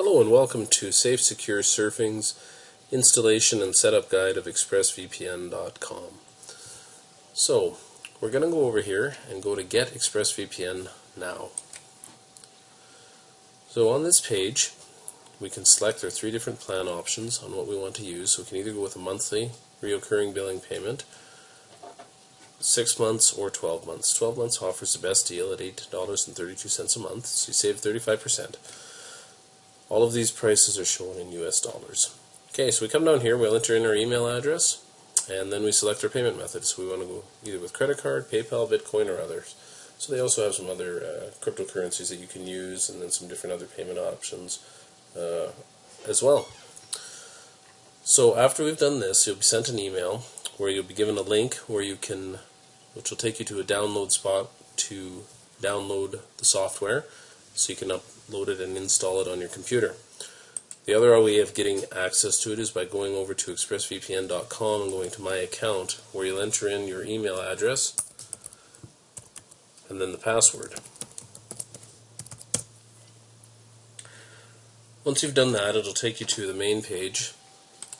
Hello and welcome to Safe Secure Surfing's installation and setup guide of ExpressVPN.com. So we're going to go over here and go to Get ExpressVPN Now. So on this page we can select our three different plan options on what we want to use. So we can either go with a monthly reoccurring billing payment, 6 months, or 12 months. 12 months offers the best deal at $8.32 a month, so you save 35%. All of these prices are shown in US dollars. Okay, so we come down here, we'll enter in our email address, and then we select our payment method. So we want to go either with credit card, PayPal, Bitcoin, or others. So they also have some other cryptocurrencies that you can use, and then some different other payment options as well. So after we've done this, you'll be sent an email where you'll be given a link where you can, which will take you to a download spot to download the software, so you can upload it and install it on your computer. The other way of getting access to it is by going over to expressvpn.com and going to My Account, where you'll enter in your email address and then the password. Once you've done that, it'll take you to the main page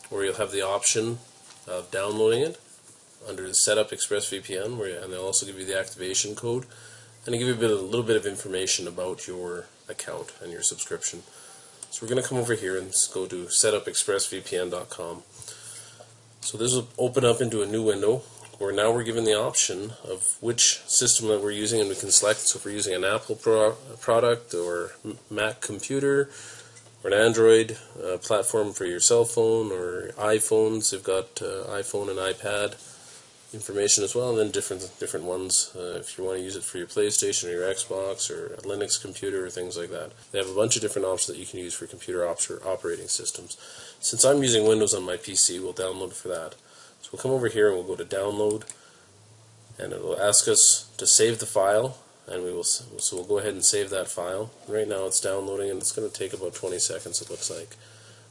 where you'll have the option of downloading it under the Setup ExpressVPN, and they'll also give you the activation code, and they give you a little bit of information about your account and your subscription. So we're going to come over here and go to setupexpressvpn.com. So this will open up into a new window where now we're given the option of which system that we're using, and we can select. So if we're using an Apple product or Mac computer, or an Android platform for your cell phone or iPhones, they've got iPhone and iPad information as well, and then different ones if you want to use it for your PlayStation or your Xbox or a Linux computer or things like that. They have a bunch of different options that you can use for computer operating systems. Since I'm using Windows on my PC, we'll download for that. So we'll come over here and we'll go to Download, and it will ask us to save the file. And we'll go ahead and save that file. Right now it's downloading, and it's going to take about 20 seconds, it looks like.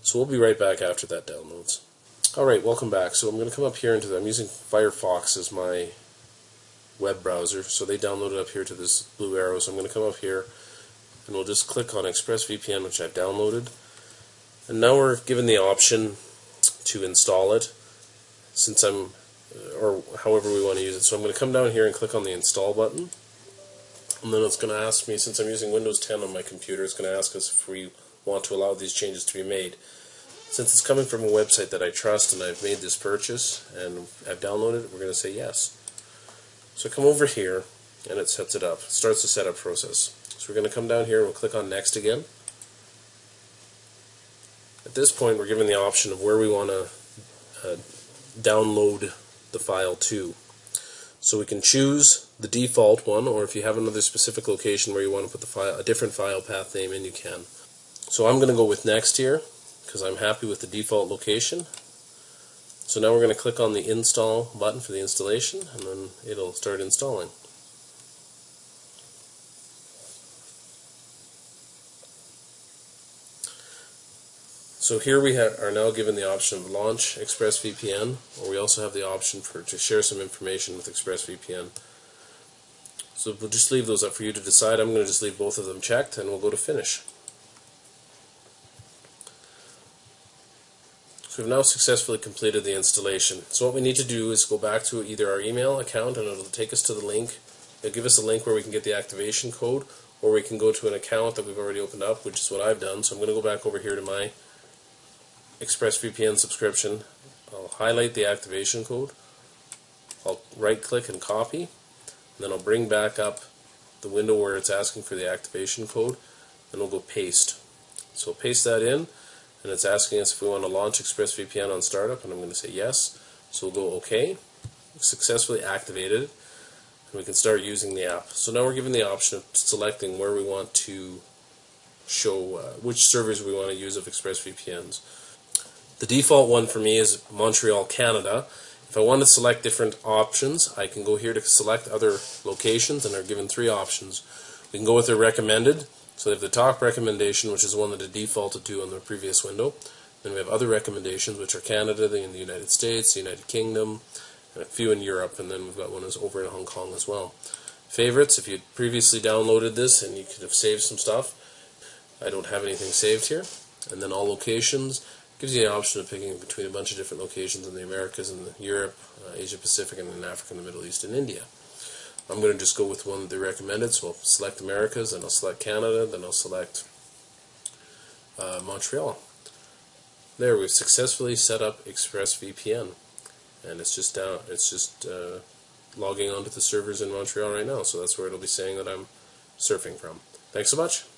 So we'll be right back after that downloads. Alright, welcome back. So I'm going to come up here into I'm using Firefox as my web browser, so they downloaded up here to this blue arrow. So I'm going to come up here, and we'll just click on ExpressVPN, which I've downloaded. And now we're given the option to install it, since I'm, or however we want to use it. So I'm going to come down here and click on the Install button. And then it's going to ask me, since I'm using Windows 10 on my computer, it's going to ask us if we want to allow these changes to be made. Since it's coming from a website that I trust and I've made this purchase and I've downloaded it, we're going to say yes. So come over here and it sets it up. It starts the setup process. So we're going to come down here and we'll click on Next again. At this point we're given the option of where we want to download the file to. So we can choose the default one, or if you have another specific location where you want to put the file, a different file path name in, you can. So I'm going to go with Next here because I'm happy with the default location. So now we're going to click on the Install button for the installation, and then it'll start installing. So here we are now given the option of Launch ExpressVPN, or we also have the option to share some information with ExpressVPN. So we'll just leave those up for you to decide. I'm going to just leave both of them checked, and we'll go to Finish. So we've now successfully completed the installation. So what we need to do is go back to either our email account, and it'll take us to the link. It'll give us a link where we can get the activation code, or we can go to an account that we've already opened up, which is what I've done. So I'm going to go back over here to my ExpressVPN subscription. I'll highlight the activation code, I'll right click and copy, and then I'll bring back up the window where it's asking for the activation code, and we'll go paste. So we'll paste that in, and it's asking us if we want to launch ExpressVPN on startup, and I'm going to say yes. So we'll go OK. We've successfully activated it, and we can start using the app. So now we're given the option of selecting where we want to show which servers we want to use of ExpressVPNs. The default one for me is Montreal, Canada. If I want to select different options, I can go here to select other locations, and are given three options. We can go with their recommended, so they have the top recommendation, which is the one that it defaulted to on the previous window. Then we have other recommendations, which are Canada, in the United States, the United Kingdom, and a few in Europe, and then we've got one that's over in Hong Kong as well. Favorites, if you had previously downloaded this and you could have saved some stuff, I don't have anything saved here. And then all locations gives you the option of picking between a bunch of different locations in the Americas and Europe, Asia Pacific, and in Africa, and the Middle East, and India. I'm going to just go with one that they recommended, so I'll select Americas, then I'll select Canada, then I'll select Montreal. There, we've successfully set up ExpressVPN, and it's just down. It's just logging onto the servers in Montreal right now, so that's where it'll be saying that I'm surfing from. Thanks so much.